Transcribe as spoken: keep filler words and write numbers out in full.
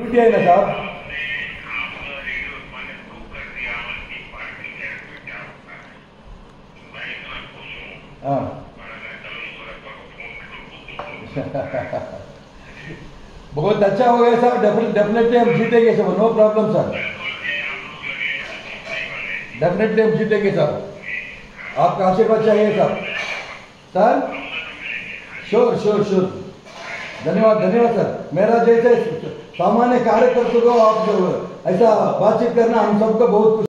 UTI में साहब हाँ बहुत अच्छा हो गया सर। डेफिनेटली हम जीतेंगे sir, no problem sir, definitely हम जीतेंगे सर। आपका आशीर्वाद चाहिए sir, sir sure sure sure. धन्यवाद धन्यवाद सर। मेरा जैसे सामान्य कार्यकर्ता को आप ऐसा बातचीत करना हम सबको बहुत